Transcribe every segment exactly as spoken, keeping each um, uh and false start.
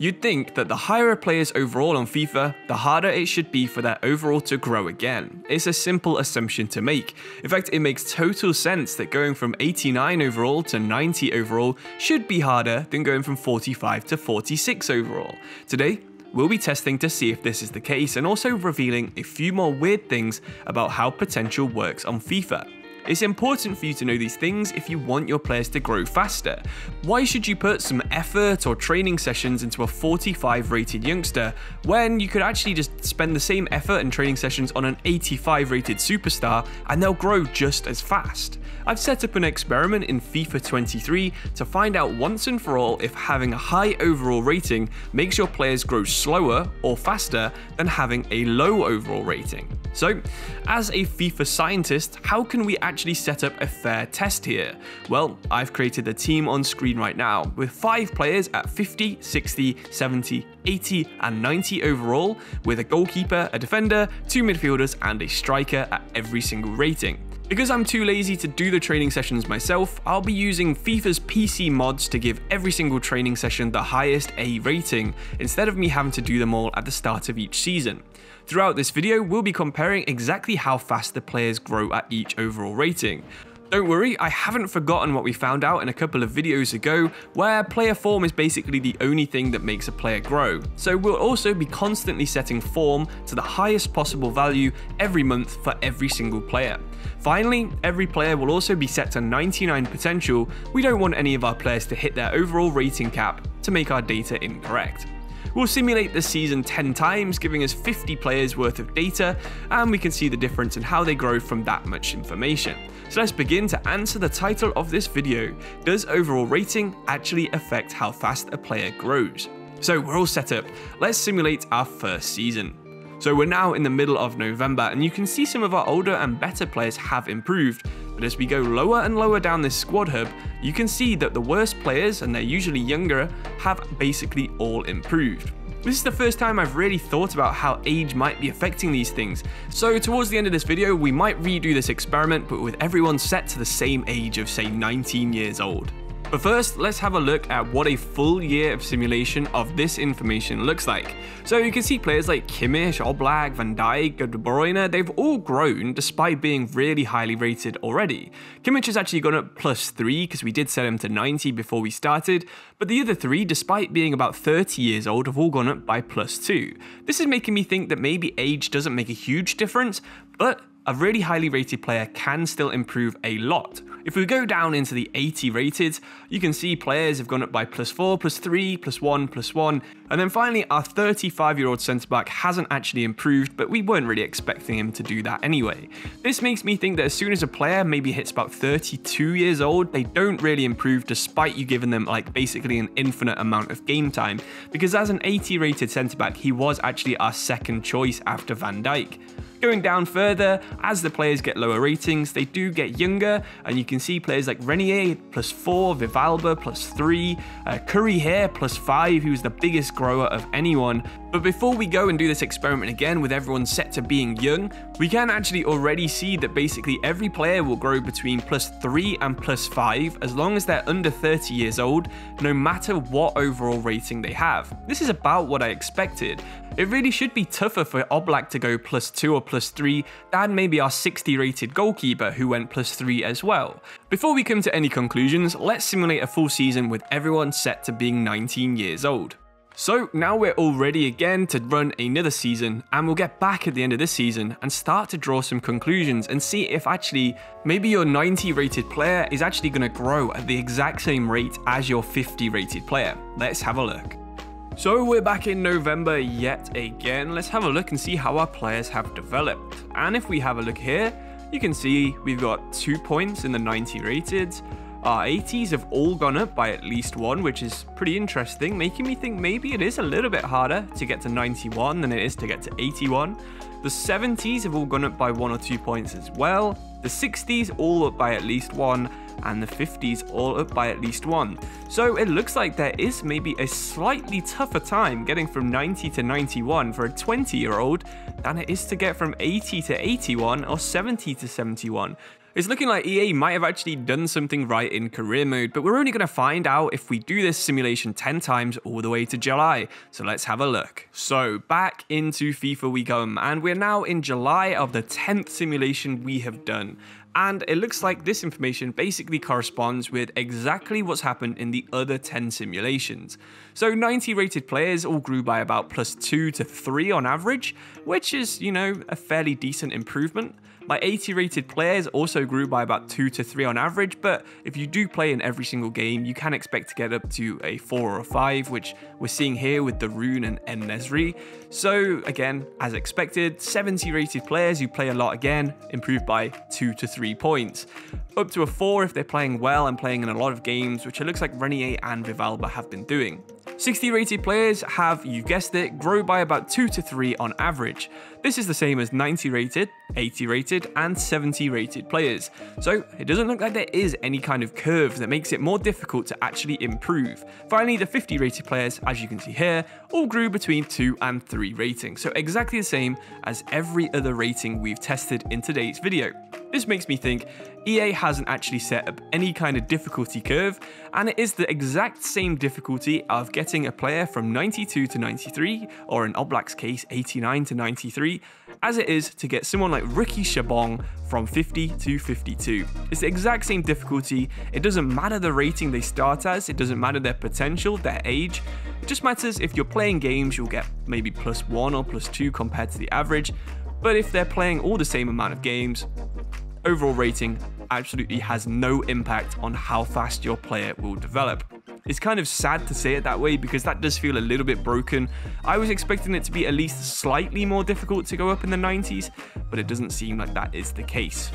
You'd think that the higher a player's overall on FIFA, the harder it should be for their overall to grow again. It's a simple assumption to make. In fact, it makes total sense that going from eighty-nine overall to ninety overall should be harder than going from forty-five to forty-six overall. Today, we'll be testing to see if this is the case and also revealing a few more weird things about how potential works on FIFA. It's important for you to know these things if you want your players to grow faster. Why should you put some effort or training sessions into a forty-five rated youngster when you could actually just spend the same effort and training sessions on an eighty-five rated superstar and they'll grow just as fast? I've set up an experiment in FIFA twenty-three to find out once and for all if having a high overall rating makes your players grow slower or faster than having a low overall rating. So, as a FIFA scientist, how can we actually set up a fair test here? Well, I've created a team on screen right now with five players at fifty, sixty, seventy, eighty and ninety overall, with a goalkeeper, a defender, two midfielders and a striker at every single rating. Because I'm too lazy to do the training sessions myself, I'll be using FIFA's P C mods to give every single training session the highest A rating, instead of me having to do them all at the start of each season. Throughout this video, we'll be comparing exactly how fast the players grow at each overall rating. Don't worry, I haven't forgotten what we found out in a couple of videos ago, where player form is basically the only thing that makes a player grow. So we'll also be constantly setting form to the highest possible value every month for every single player. Finally, every player will also be set to ninety-nine potential. We don't want any of our players to hit their overall rating cap to make our data incorrect. We'll simulate the season ten times, giving us fifty players worth of data, and we can see the difference in how they grow from that much information. So let's begin to answer the title of this video: does overall rating actually affect how fast a player grows? So we're all set up. Let's simulate our first season. So we're now in the middle of November, and you can see some of our older and better players have improved, but as we go lower and lower down this squad hub, you can see that the worst players, and they're usually younger, have basically all improved. This is the first time I've really thought about how age might be affecting these things, so towards the end of this video we might redo this experiment, but with everyone set to the same age of, say, nineteen years old. But first, let's have a look at what a full year of simulation of this information looks like. So you can see players like Kimmich, Oblak, Van Dijk, De Bruyne, they've all grown despite being really highly rated already. Kimmich has actually gone up plus three because we did set him to ninety before we started, but the other three, despite being about thirty years old, have all gone up by plus two. This is making me think that maybe age doesn't make a huge difference, but a really highly rated player can still improve a lot. If we go down into the eighty rated, you can see players have gone up by plus four, plus three, plus one, plus one. And then finally, our thirty-five year old centre back hasn't actually improved, but we weren't really expecting him to do that anyway. This makes me think that as soon as a player maybe hits about thirty-two years old, they don't really improve despite you giving them like basically an infinite amount of game time, because as an eighty rated centre back, he was actually our second choice after Van Dijk. Going down further, as the players get lower ratings, they do get younger, and you can see players like Renier, plus four, Vivalba, plus three, uh, Curry Hare, plus five, who's the biggest grower of anyone. But before we go and do this experiment again with everyone set to being young, we can actually already see that basically every player will grow between plus three and plus five as long as they're under thirty years old, no matter what overall rating they have. This is about what I expected. It really should be tougher for Oblak to go plus two or plus three than maybe our sixty rated goalkeeper who went plus three as well. Before we come to any conclusions, let's simulate a full season with everyone set to being nineteen years old. So now we're all ready again to run another season, and we'll get back at the end of this season and start to draw some conclusions and see if actually maybe your ninety rated player is actually going to grow at the exact same rate as your fifty rated player. Let's have a look. So we're back in November yet again. Let's have a look and see how our players have developed. And if we have a look here, you can see we've got two points in the ninety rated. Our eighties have all gone up by at least one, which is pretty interesting, making me think maybe it is a little bit harder to get to ninety-one than it is to get to eighty-one. The seventies have all gone up by one or two points as well. The sixties all up by at least one, and the fifties all up by at least one. So it looks like there is maybe a slightly tougher time getting from ninety to ninety-one for a twenty year old than it is to get from eighty to eighty-one or seventy to seventy-one. It's looking like E A might have actually done something right in career mode, but we're only going to find out if we do this simulation ten times all the way to July, so let's have a look. So back into FIFA we come, and we're now in July of the tenth simulation we have done. And it looks like this information basically corresponds with exactly what's happened in the other ten simulations. So ninety rated players all grew by about plus two to three on average, which is, you know, a fairly decent improvement. Like eighty rated players also grew by about two to three on average, but if you do play in every single game, you can expect to get up to a four or a five, which we're seeing here with the Rune and M-Nesri. So again, as expected, seventy rated players who play a lot again improved by two to three points. Up to a four if they're playing well and playing in a lot of games, which it looks like Renier and Vivalba have been doing. sixty rated players have, you guessed it, grow by about two to three on average. This is the same as ninety rated, eighty rated and seventy rated players. So it doesn't look like there is any kind of curve that makes it more difficult to actually improve. Finally, the fifty rated players, as you can see here, all grew between two and three ratings. So exactly the same as every other rating we've tested in today's video. This makes me think E A hasn't actually set up any kind of difficulty curve, and it is the exact same difficulty of getting a player from ninety-two to ninety-three, or in Oblak's case eighty-nine to ninety-three, as it is to get someone like Ricky Shabong from fifty to fifty-two. It's the exact same difficulty. It doesn't matter the rating they start as, it doesn't matter their potential, their age. It just matters if you're playing games, you'll get maybe plus one or plus two compared to the average. But if they're playing all the same amount of games, overall rating absolutely has no impact on how fast your player will develop. It's kind of sad to say it that way because that does feel a little bit broken. I was expecting it to be at least slightly more difficult to go up in the nineties, but it doesn't seem like that is the case.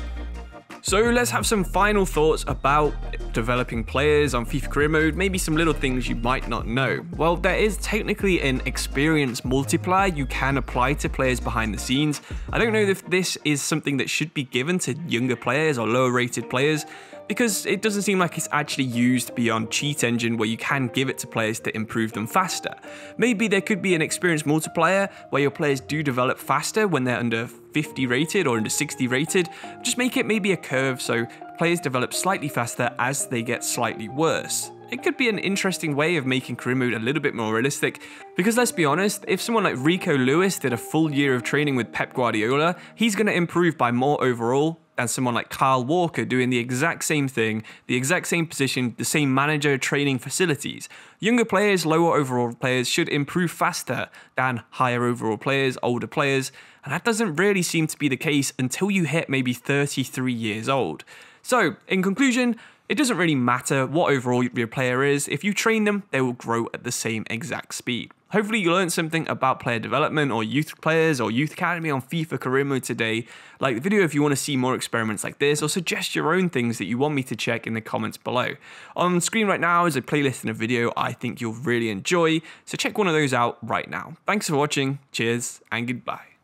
So let's have some final thoughts about developing players on FIFA Career Mode, maybe some little things you might not know. Well, there is technically an experience multiplier you can apply to players behind the scenes. I don't know if this is something that should be given to younger players or lower rated players, because it doesn't seem like it's actually used beyond Cheat Engine where you can give it to players to improve them faster. Maybe there could be an experience multiplier where your players do develop faster when they're under fifty rated or under sixty rated. Just make it maybe a curve so players develop slightly faster as they get slightly worse. It could be an interesting way of making career mode a little bit more realistic, because let's be honest, if someone like Rico Lewis did a full year of training with Pep Guardiola, he's going to improve by more overall than someone like Kyle Walker doing the exact same thing, the exact same position, the same manager, training facilities. Younger players, lower overall players should improve faster than higher overall players, older players, and that doesn't really seem to be the case until you hit maybe thirty-three years old. So, in conclusion, it doesn't really matter what overall your player is. If you train them, they will grow at the same exact speed. Hopefully you learned something about player development or youth players or youth academy on FIFA Career Mode today. Like the video if you want to see more experiments like this, or suggest your own things that you want me to check in the comments below. On screen right now is a playlist and a video I think you'll really enjoy, so check one of those out right now. Thanks for watching, cheers and goodbye.